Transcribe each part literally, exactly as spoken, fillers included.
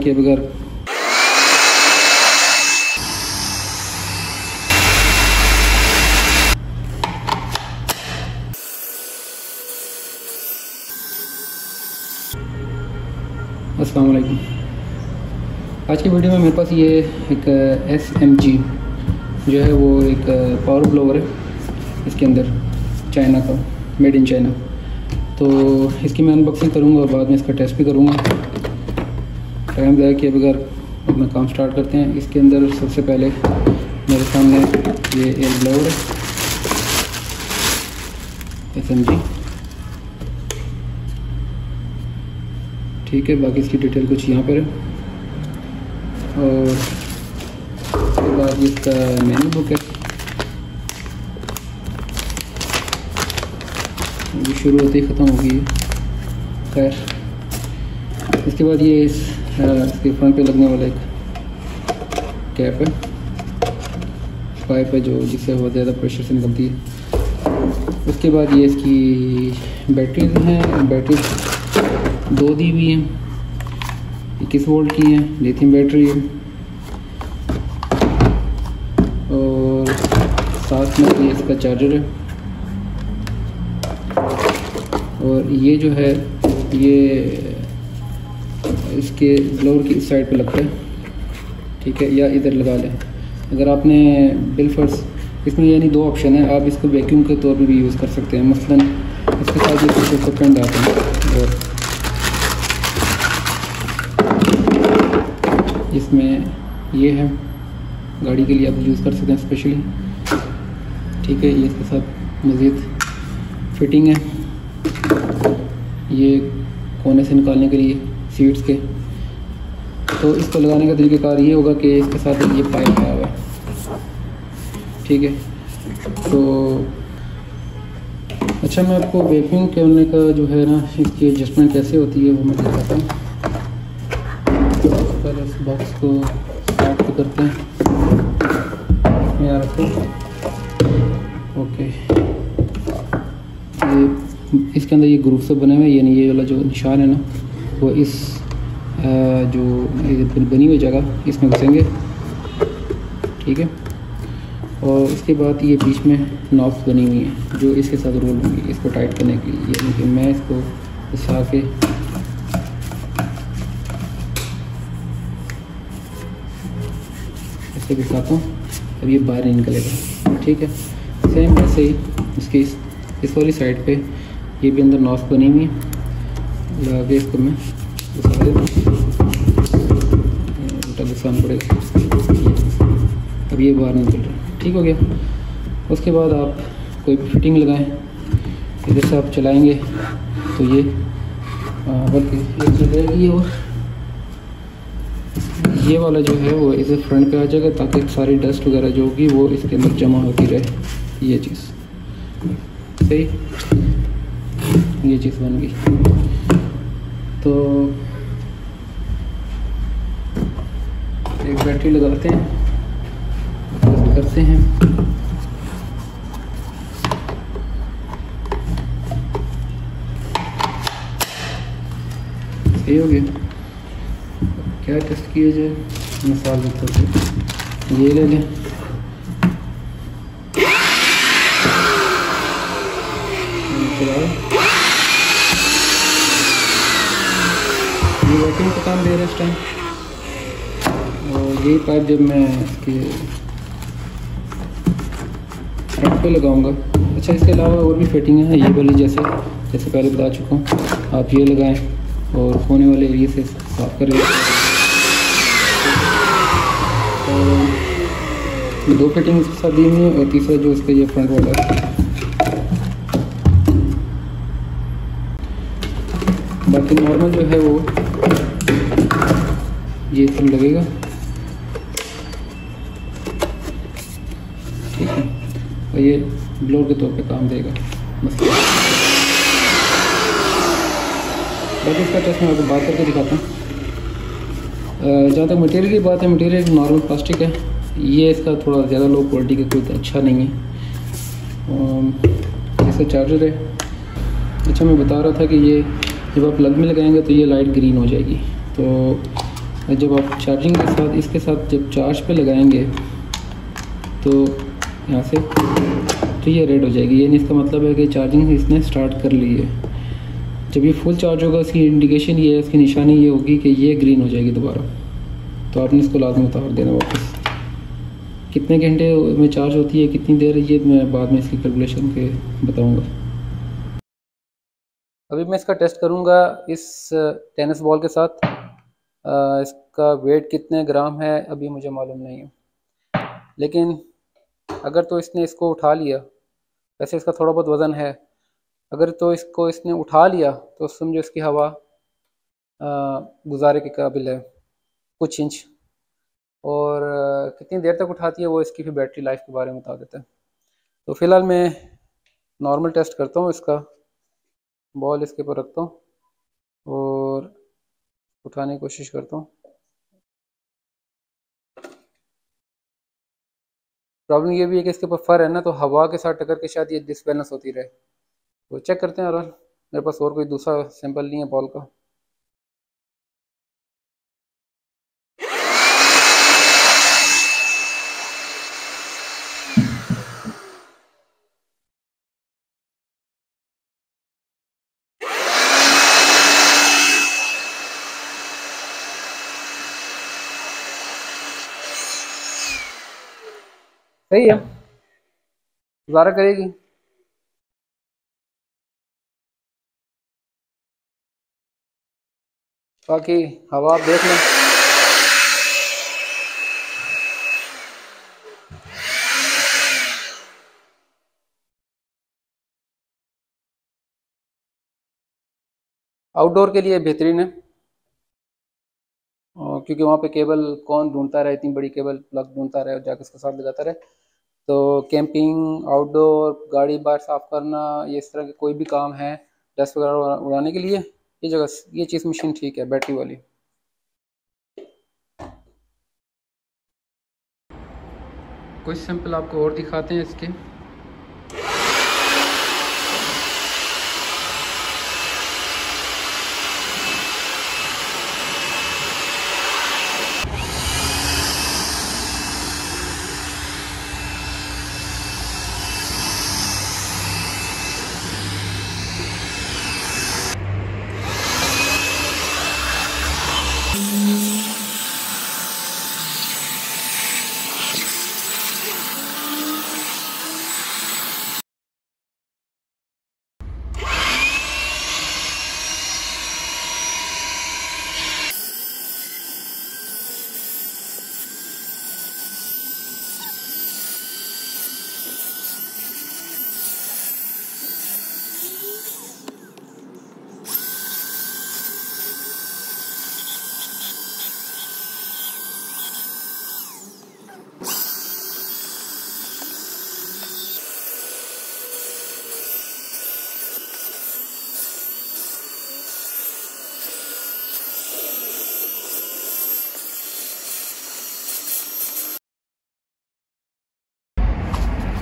के बगैर। अस्सलाम वालेकुम। आज की वीडियो में मेरे पास ये एक एस एम जी जो है वो एक पावर ब्लोअर है, इसके अंदर चाइना का, मेड इन चाइना। तो इसकी मैं अनबॉक्सिंग करूँगा और बाद में इसका टेस्ट भी करूँगा। टाइम ज़ाया किए बगैर अपना काम स्टार्ट करते हैं। इसके अंदर सबसे पहले मेरे सामने ये एयर ब्लोअर है एस एम जी, ठीक है। बाकी इसकी डिटेल कुछ यहाँ पर है। और उसके बाद इसका मेनू बुक है, शुरू होते ही ख़त्म होगी। खैर, इसके बाद ये इस इसके फ्रंट पे लगने वाला एक कैप है, पाइप है जो जिससे बहुत ज़्यादा प्रेशर से निकलती है। उसके बाद ये इसकी बैटरीज हैं, बैटरीज दो दी हुई हैं, इक्कीस वोल्ट की हैं, लिथियम बैटरी है। और साथ में ये इसका चार्जर है। और ये जो है ये इसके ब्लोअर की इस साइड पे लगता है, ठीक है, या इधर लगा लें। अगर आपने बिलफर्स, इसमें यानी दो ऑप्शन है, आप इसको वैक्यूम के तौर पे भी यूज़ कर सकते हैं। मसलन इसके साथ ये कुछ सेकंड आते हैं और इसमें ये है, गाड़ी के लिए आप यूज़ कर सकते हैं स्पेशली, ठीक है। ये इसके साथ मज़ीद फिटिंग है, ये कोने से निकालने के लिए सीट्स के। तो इसको लगाने का तरीक़ाकार ये होगा कि इसके साथ ये पाइप आया हुआ है, ठीक है। तो अच्छा, मैं आपको वैक्यूम करने का जो है ना, इसकी एडजस्टमेंट कैसे होती है वो मैं दिखाता हूँ। पहले इस बॉक्स को साफ करते हैं, इसमें आ रखो, ओके। ये इसके अंदर ये ग्रुप से बने हुए, यानी ये वाला जो निशान है ना वो इस आ, जो बनी हुई जगह इसमें घुसेंगे, ठीक है। और इसके बाद ये बीच में नॉब्स बनी हुई हैं जो इसके साथ रोल होंगी इसको टाइट करने के लिए, यानी कि मैं इसको घुसा के इससे घुसाता हूँ, अब ये बाहर नहीं निकलेगा, ठीक है। सेम वैसे ही इसके इस, इस वाली साइड पे ये भी अंदर नॉब बनी हुई है, लगा के इसको मैं उल्टा घुसाना पड़ेगा, अब ये बाहर निकल रहा है, ठीक हो गया। उसके बाद आप कोई भी फिटिंग लगाएं, इधर से आप चलाएंगे तो ये बल्कि एक चीज़ रहेगी, और ये वाला जो है वो इसे फ्रंट पे आ जाएगा ताकि सारी डस्ट वगैरह जो होगी वो इसके अंदर जमा होती रहे। ये चीज़ सही, ये चीज़ बन गई। तो एक बैटरी लगाते हैं, टेस्ट करते हैं। सही हो गया, क्या टेस्ट किया जाए, मिसाल मतलब ये ले लें, वैक्यूम का काम दे रहा है इस टाइम। और यही पाइप जब मैं इसके फ्रंट पे लगाऊंगा। अच्छा, इसके अलावा और भी फिटिंग है, ये वाली जैसे जैसे पहले बता चुका हूँ, आप ये लगाएं और होने वाले एरिया से साफ करें। तो दो फिटिंग इसके साथ दी हुई है और तीसरा जो इसका ये फ्रंट वाला है। बाकी नॉर्मल जो है वो ये इसमें लगेगा, ठीक है, और ये ब्लोअर के तौर पे काम देगा। बाकी इसका टेस्ट मैं आपको बात करके दिखाता हूँ। जहाँ तक मटेरियल की बात है, मटेरियल नॉर्मल प्लास्टिक है, ये इसका थोड़ा ज़्यादा लो क्वालिटी का कोई अच्छा नहीं है। इसका चार्जर है। अच्छा, मैं बता रहा था कि ये जब आप प्लग में लगाएंगे तो ये लाइट ग्रीन हो जाएगी, तो और जब आप चार्जिंग के साथ इसके साथ जब चार्ज पे लगाएंगे तो यहाँ से तो ये रेड हो जाएगी, यानी इसका मतलब है कि चार्जिंग इसने स्टार्ट कर ली है। जब ये फुल चार्ज होगा इसकी इंडिकेशन ये है, इसकी निशानी ये होगी कि ये ग्रीन हो जाएगी दोबारा। तो आपने इसको लाजमी उतार देना वापस। कितने घंटे में चार्ज होती है, कितनी देर, ये मैं बाद में इसकी कैलकुलेशन के बताऊँगा। अभी मैं इसका टेस्ट करूँगा इस टेनिस बॉल के साथ। इसका वेट कितने ग्राम है अभी मुझे मालूम नहीं है, लेकिन अगर तो इसने इसको उठा लिया, वैसे इसका थोड़ा बहुत वज़न है, अगर तो इसको इसने उठा लिया तो समझो इसकी हवा गुजारे के काबिल है कुछ इंच। और कितनी देर तक उठाती है वो इसकी फिर बैटरी लाइफ के बारे में बता देता है। तो फ़िलहाल मैं नॉर्मल टेस्ट करता हूँ, इसका बॉल इसके ऊपर रखता हूँ और उठाने की कोशिश करता हूँ। प्रॉब्लम ये भी है कि इसके ऊपर फर है ना, तो हवा के साथ टकर के शायद ये डिसबैलेंस होती रहे। तो चेक करते हैं, और मेरे पास और कोई दूसरा सैंपल नहीं है बॉल का। सही है, गुजारा करेगी। बाकी हवा आप देख लें। आउटडोर के लिए बेहतरीन है, क्योंकि वहाँ पे केबल कौन ढूंढता रहे, इतनी बड़ी केबल प्लग ढूंढता रहे और जाके उसके साथ लगाता रहे। तो कैंपिंग, आउटडोर, गाड़ी बाहर साफ़ करना, ये इस तरह के कोई भी काम है डस्ट वगैरह उड़ाने के लिए, ये जगह ये चीज़ मशीन ठीक है, बैटरी वाली। कुछ सैंपल आपको और दिखाते हैं इसके।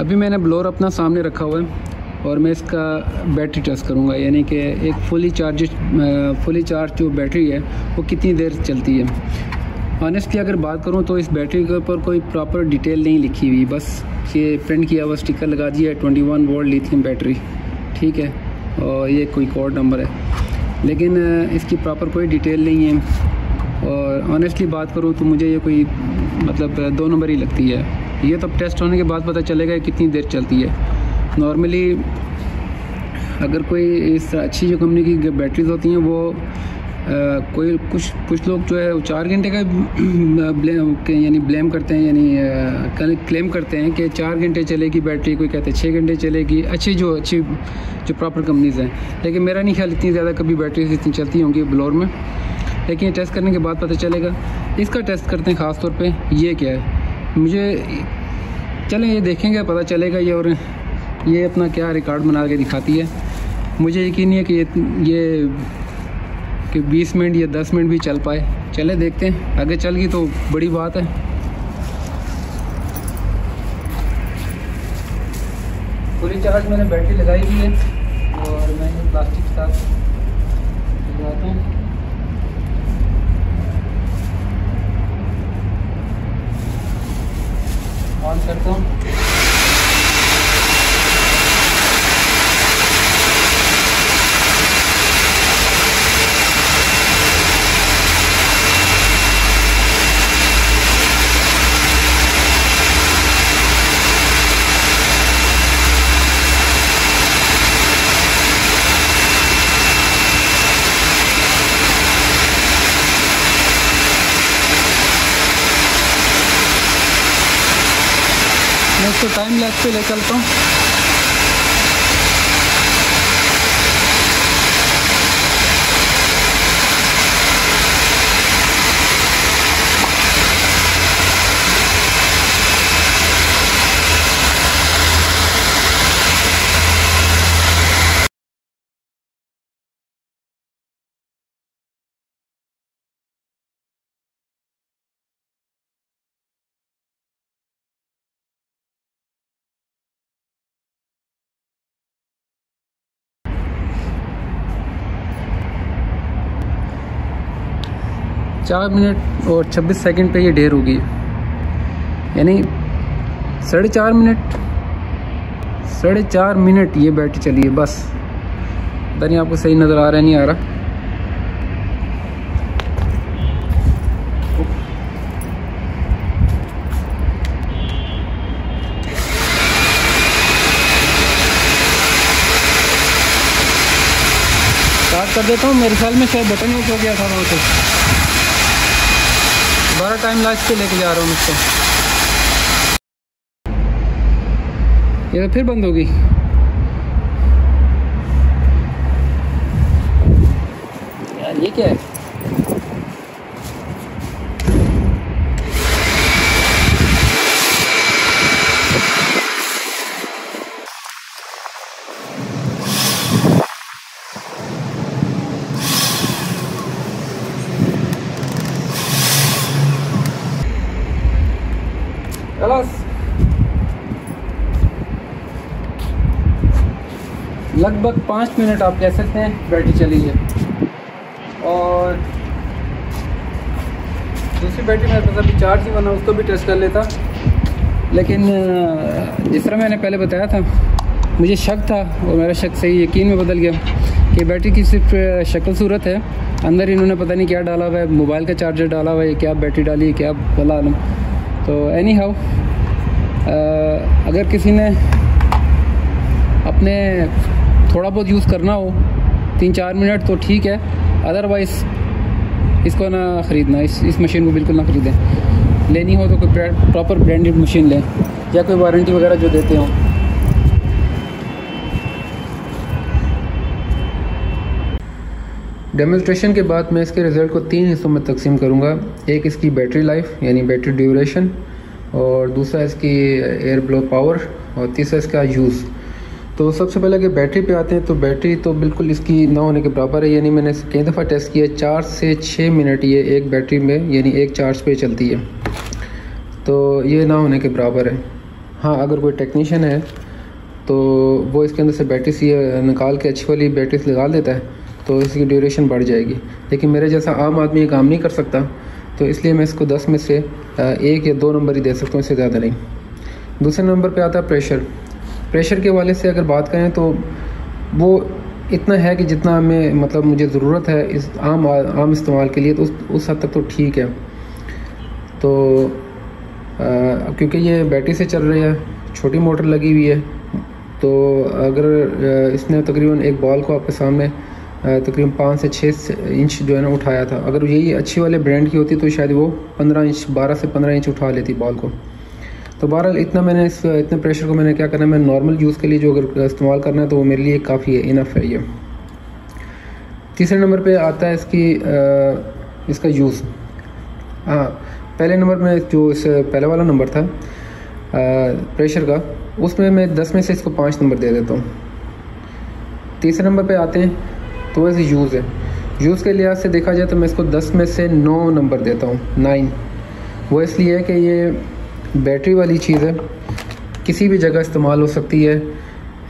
अभी मैंने ब्लोअर अपना सामने रखा हुआ है और मैं इसका बैटरी टेस्ट करूंगा, यानी कि एक फुली चार्ज फुली चार्ज जो बैटरी है वो कितनी देर चलती है। ऑनेस्टली अगर बात करूं तो इस बैटरी के ऊपर कोई प्रॉपर डिटेल नहीं लिखी हुई, बस ये प्रिंट किया हुआ स्टिकर लगा दिया इक्कीस वोल्ट लिथियम बैटरी, ठीक है, और ये कोई कोड नंबर है, लेकिन इसकी प्रॉपर कोई डिटेल नहीं है। और ऑनेस्टली बात करूँ तो मुझे ये कोई मतलब दो नंबर ही लगती है। ये तब टेस्ट होने के बाद पता चलेगा कितनी देर चलती है। नॉर्मली अगर कोई इस अच्छी जो कंपनी की बैटरीज होती हैं वो आ, कोई कुछ कुछ लोग जो है चार घंटे का ब्लेम यानी ब्लेम करते हैं, यानी क्लेम करते हैं कि चार घंटे चलेगी बैटरी, कोई कहते हैं छः घंटे चलेगी, अच्छी जो अच्छी जो प्रॉपर कंपनीज़ हैं। लेकिन मेरा नहीं ख्याल इतनी ज़्यादा कभी बैटरीज इतनी चलती होंगी ब्लोर में, लेकिन ये टेस्ट करने के बाद पता चलेगा। इसका टेस्ट करते हैं ख़ास तौर पर, ये क्या है मुझे चलें ये देखेंगे, पता चलेगा ये। और ये अपना क्या रिकॉर्ड बना के दिखाती है, मुझे यकीन है कि ये ये कि बीस मिनट या दस मिनट भी चल पाए। चलें देखते हैं, अगर चल गई तो बड़ी बात है। पूरी चार्ज मैंने बैटरी लगाई हुई है और मैंने प्लास्टिक के साथ लगाता हूँ। इसको टाइम लैग पे ले चलता हूँ। चार मिनट और छब्बीस सेकंड पे ये ढेर होगी, यानी साढ़े चार मिनट साढ़े चार मिनट ये बैटरी चली है बस। पता नहीं आपको सही नज़र आ रहा है नहीं आ रहा। स्टार्ट कर देता हूँ। मेरे ख्याल में शायद बटन यूज हो गया था वहाँ पे। दोबारा टाइम लैग्स पे लेके जा रहा हूँ मुझको। ये फिर बंद होगी। यार ये क्या है? लगभग पाँच मिनट आप कह सकते हैं बैटरी चली है। और दूसरी बैटरी मेरे पास अभी चार्ज ही बना, उसको भी टेस्ट कर लेता, लेकिन जिस तरह मैंने पहले बताया था मुझे शक था और मेरा शक सही यकीन में बदल गया कि बैटरी की सिर्फ शक्ल सूरत है, अंदर इन्होंने पता नहीं क्या डाला हुआ है, मोबाइल का चार्जर डाला हुआ है, क्या बैटरी डाली है, क्या भला आलम। तो एनी हाउ, अगर किसी ने अपने थोड़ा बहुत यूज़ करना हो तीन चार मिनट तो ठीक है, अदरवाइज़ इसको ना ख़रीदना, इस इस मशीन को बिल्कुल ना ख़रीदें। लेनी हो तो कोई प्रॉपर ब्रांडेड मशीन लें या कोई वारंटी वगैरह जो देते हों। डेमोस्ट्रेशन के बाद मैं इसके रिज़ल्ट को तीन हिस्सों में तकसीम करूँगा। एक इसकी बैटरी लाइफ यानी बैटरी ड्यूरेशन, और दूसरा इसकी एयर ब्लो पावर, और तीसरा इसका यूज़। तो सबसे पहले अगर बैटरी पे आते हैं तो बैटरी तो बिल्कुल इसकी ना होने के बराबर है, यानी मैंने कई दफ़ा टेस्ट किया है, चार से छः मिनट ये एक बैटरी में यानी एक चार्ज पे चलती है, तो ये ना होने के बराबर है। हाँ, अगर कोई टेक्नीशियन है तो वो इसके अंदर से बैटरी सी निकाल के अच्छी वाली बैटरीज लगा देता है तो इसकी ड्यूरेशन बढ़ जाएगी, लेकिन मेरे जैसा आम आदमी ये काम नहीं कर सकता, तो इसलिए मैं इसको दस में से एक या दो नंबर ही दे सकता हूँ, इससे ज़्यादा नहीं। दूसरे नंबर पर आता है प्रेशर। प्रेशर के वाले से अगर बात करें तो वो इतना है कि जितना हमें मतलब मुझे ज़रूरत है इस आम आम इस्तेमाल के लिए, तो उस उस हद तक तो ठीक है। तो आ, क्योंकि ये बैटरी से चल रही है, छोटी मोटर लगी हुई है, तो अगर इसने तकरीबन एक बॉल को आपके सामने तकरीबन पाँच से छः इंच जो है ना उठाया था, अगर यही अच्छी वाले ब्रांड की होती तो शायद वो पंद्रह इंच बारह से पंद्रह इंच उठा लेती बॉल को। तो बहरहाल इतना मैंने इस इतने प्रेशर को मैंने क्या करना है, मैंने नॉर्मल यूज़ के लिए जो अगर इस्तेमाल करना है तो वो मेरे लिए काफ़ी है, इनफ है ये। तीसरे नंबर पे आता है इसकी आ, इसका यूज़। हाँ, पहले नंबर में जो इस पहले वाला नंबर था आ, प्रेशर का, उसमें मैं दस में से इसको पाँच नंबर दे देता हूँ। तीसरे नंबर पर आते हैं तो वैसे यूज़ है, यूज़ के लिहाज से देखा जाए तो मैं इसको दस में से नौ नंबर देता हूँ, नाइन। वो इसलिए है कि ये बैटरी वाली चीज़ है, किसी भी जगह इस्तेमाल हो सकती है,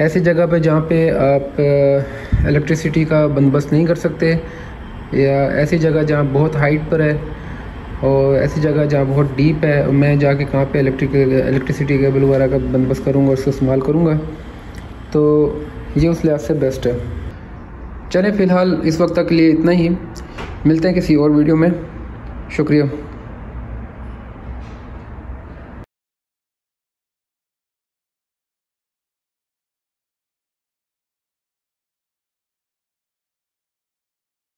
ऐसी जगह पे जहाँ पे आप इलेक्ट्रिसिटी का बंदोबस्त नहीं कर सकते, या ऐसी जगह जहाँ बहुत हाइट पर है, और ऐसी जगह जहाँ बहुत डीप है, मैं जाके कहाँ पे इलेक्ट्रिक इलेक्ट्रिसिटी केबल वगैरह का बंदोबस्त करूँगा और उसको इस्तेमाल करूँगा, तो ये उस लिहाज से बेस्ट है। चलें, फ़िलहाल इस वक्त तक के लिए इतना ही, मिलते हैं किसी और वीडियो में। शुक्रिया।